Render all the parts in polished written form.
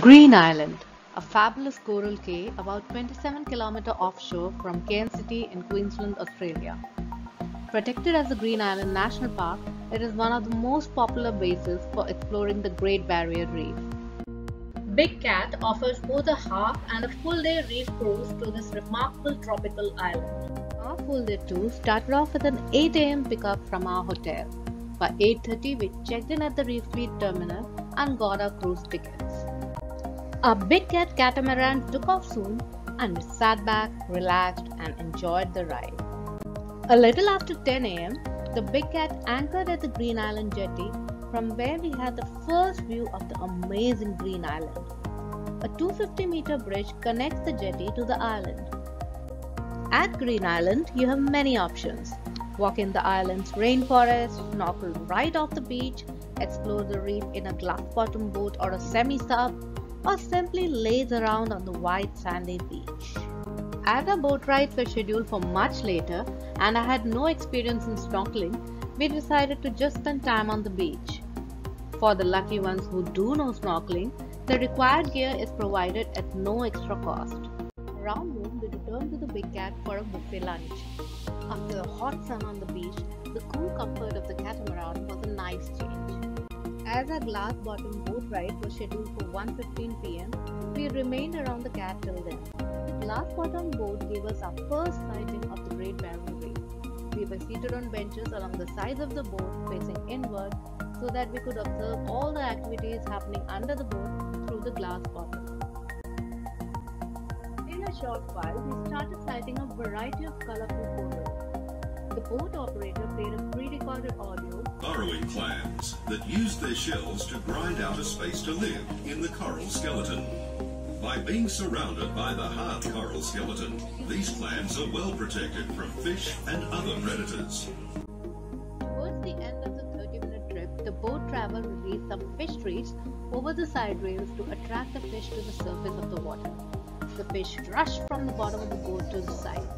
Green Island, a fabulous coral cay about 27 km offshore from Cairns City in Queensland, Australia. Protected as the Green Island National Park, it is one of the most popular bases for exploring the Great Barrier Reef. Big Cat offers both a half and a full-day reef cruise to this remarkable tropical island. Our full-day tour started off with an 8 a.m. pickup from our hotel. By 8:30, we checked in at the Reefview Terminal and got our cruise tickets. Our Big Cat catamaran took off soon and we sat back, relaxed and enjoyed the ride. A little after 10 am, the Big Cat anchored at the Green Island Jetty, from where we had the first view of the amazing Green Island. A 250-meter bridge connects the jetty to the island. At Green Island, you have many options. Walk in the island's rainforest, snorkel right off the beach, explore the reef in a glass-bottom boat or a semi-sub, or simply lays around on the white sandy beach. Other boat rides were scheduled for much later, and I had no experience in snorkeling. We decided to just spend time on the beach. For the lucky ones who do know snorkeling, the required gear is provided at no extra cost. Around noon, we returned to the Big Cat for a buffet lunch. After the hot sun on the beach, the cool comfort of the catamaran was a nice change. As our glass-bottom boat ride was scheduled for 1:15 p.m, we remained around the Cat till then. The glass-bottom boat gave us our first sighting of the Great Barrier Reef. We were seated on benches along the sides of the boat, facing inward, so that we could observe all the activities happening under the boat through the glass bottom. In a short while, we started sighting a variety of colorful coral. The boat operator played a pre-recorded audio. Burrowing clams that use their shells to grind out a space to live in the coral skeleton. By being surrounded by the hard coral skeleton, these clams are well protected from fish and other predators. Towards the end of the 30-minute trip, the boat traveler released some fish treats over the side rails to attract the fish to the surface of the water. The fish rushed from the bottom of the boat to the side.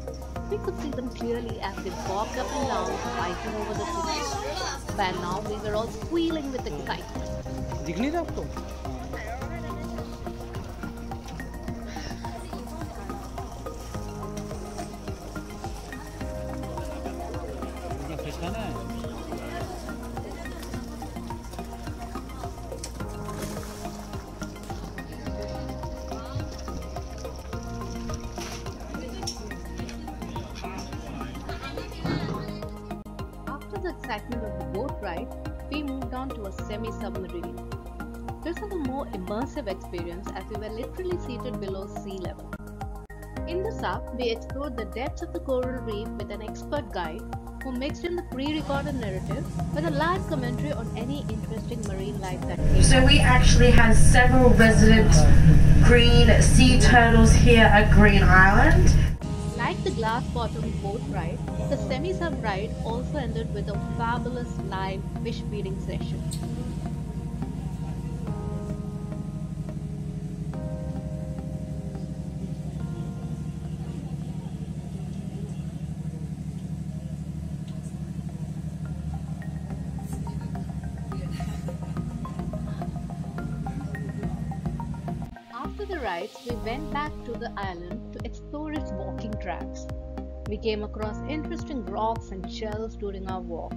We could see them clearly as they bobbed up and down, fighting over the fish. By now, we were all squealing with excitement. The excitement of the boat ride, we moved on to a semi-submarine. This was a more immersive experience as we were literally seated below sea level. In the sub, we explored the depths of the coral reef with an expert guide who mixed in the pre-recorded narrative with a live commentary on any interesting marine life that came. So we actually had several resident green sea turtles here at Green Island. Like the glass-bottom boat ride, the semi-sub ride also ended with a fabulous live fish feeding session. After the rides, we went back to the island to explore its walking tracks. We came across interesting rocks and shells during our walk.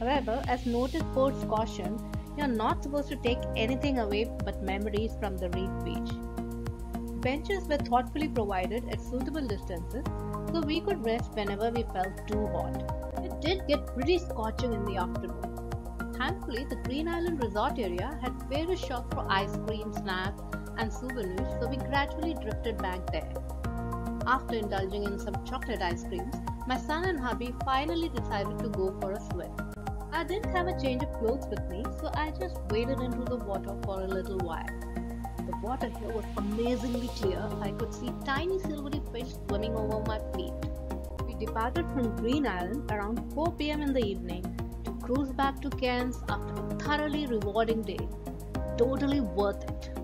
However, as noted Port's caution, you are not supposed to take anything away but memories from the reef beach. Benches were thoughtfully provided at suitable distances, so we could rest whenever we felt too hot. It did get pretty scorching in the afternoon. Thankfully, the Green Island resort area had various shops for ice cream, snacks and souvenirs, so we gradually drifted back there. After indulging in some chocolate ice creams, my son and hubby finally decided to go for a swim. I didn't have a change of clothes with me, so I just waded into the water for a little while. The water here was amazingly clear. I could see tiny silvery fish swimming over my feet. We departed from Green Island around 4 p.m. in the evening to cruise back to Cairns after a thoroughly rewarding day. Totally worth it.